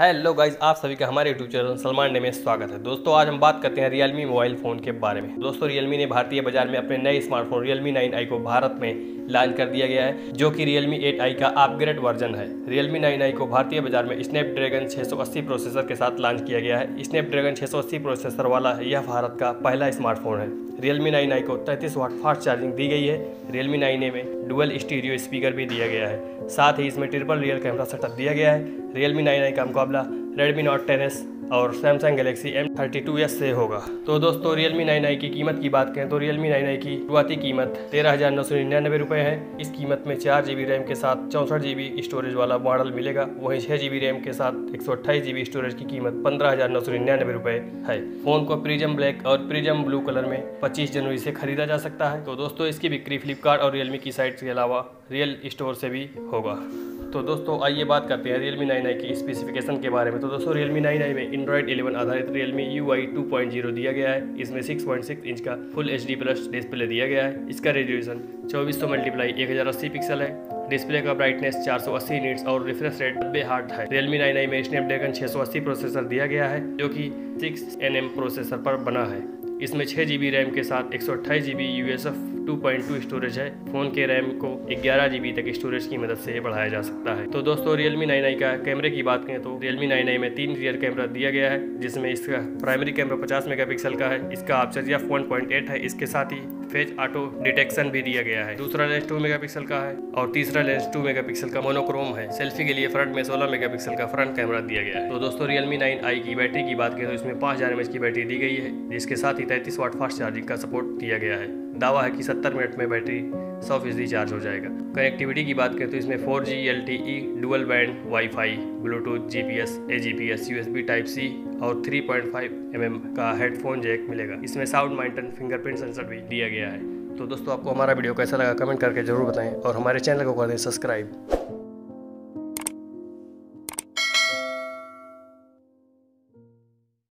Hello guys, आप सभी का हमारे यूट्यूब चैनल सलमान ने में स्वागत है। दोस्तों, आज हम बात करते हैं रियलमी मोबाइल फ़ोन के बारे में। दोस्तों, रियलमी ने भारतीय बाजार में अपने नए स्मार्टफोन रियलमी 9i को भारत में लॉन्च कर दिया गया है, जो कि रियलमी 8i का अपग्रेड वर्जन है। रियलमी 9i को भारतीय बाजार में स्नैपड्रैगन 680 प्रोसेसर के साथ लॉन्च किया गया है। स्नैपड्रैगन 680 प्रोसेसर वाला यह भारत का पहला स्मार्टफोन है। रियलमी 9i को 33 वाट फास्ट चार्जिंग दी गई है। रियलमी 9i में डुअल स्टीरियो स्पीकर भी दिया गया है, साथ ही इसमें ट्रिपल रियल कैमरा सेटअप दिया गया है। रियलमी 9i का मुकाबला रेडमी नोट 10s और सैमसंग गैलेक्सी M32s से होगा। तो दोस्तों, रियलमी 9i की कीमत की बात करें तो रियलमी 9i की शुरुआती कीमत 13,999 है। इस कीमत में 4 GB रैम के साथ 64 GB स्टोरेज वाला मॉडल मिलेगा। वहीं 6 GB रैम के साथ 128 GB स्टोरेज की कीमत 15,999 है। फोन को प्रिजम ब्लैक और प्रिजम ब्लू कलर में 25 जनवरी से खरीदा जा सकता है। तो दोस्तों, इसकी बिक्री फ्लिपकार्ट और रियलमी की साइट के अलावा रियल स्टोर से भी होगा। तो दोस्तों, आइए बात करते हैं रियलमी 9i की स्पेसिफिकेशन के बारे में। तो दोस्तों, रियलमी 9i में एंड्रॉइड 11 आधारित रियलमी UI 2.0 दिया गया है। इसमें 6.6 इंच का फुल HD प्लस डिस्प्ले दिया गया है। इसका रेजोल्यूशन 2400 × 1080 पिक्सल है। डिस्प्ले का ब्राइटनेस 480 नीट्स और रिफ्रेश रेट 90 हर्ट्ज़ है। रियलमी 9i में स्नैपड्रैगन 680 प्रोसेसर दिया गया है, जो कि 6nm प्रोसेसर पर बना है। इसमें 6 GB रैम के साथ 128 GB USF 2.2 स्टोरेज है। फ़ोन के रैम को 11 GB तक स्टोरेज की मदद से बढ़ाया जा सकता है। तो दोस्तों, रियलमी 9i का कैमरे की बात करें तो रियलमी 9i में 3 रियर कैमरा दिया गया है, जिसमें इसका प्राइमरी कैमरा 50 MP का है। इसका अपर्चर 1.8 है। इसके साथ ही फेज ऑटो डिटेक्शन भी दिया गया है। दूसरा लेंस 2 MP का है और तीसरा लेंस 2 MP का मोनोक्रोम है। सेल्फी के लिए फ्रंट में 16 MP का फ्रंट कैमरा दिया गया है। तो दोस्तों, रियलमी 9i की बैटरी की बात करें तो इसमें 5000 mAh की बैटरी दी गई है, जिसके साथ ही 33 वाट फास्ट चार्जिंग का सपोर्ट दिया गया है। दावा है कि 70 मिनट में बैटरी 100% चार्ज हो जाएगा। कनेक्टिविटी की बात करें तो इसमें 4G LTE dual band wifi, Bluetooth, GPS, AGPS, USB Type C और 3.5 mm का हेडफोन जैक मिलेगा। इसमें साउंड माउंटेन फिंगरप्रिंट सेंसर भी दिया गया है। तो दोस्तों, आपको हमारा वीडियो कैसा लगा कमेंट करके जरूर बताएं और हमारे चैनल को कर दें सब्सक्राइब।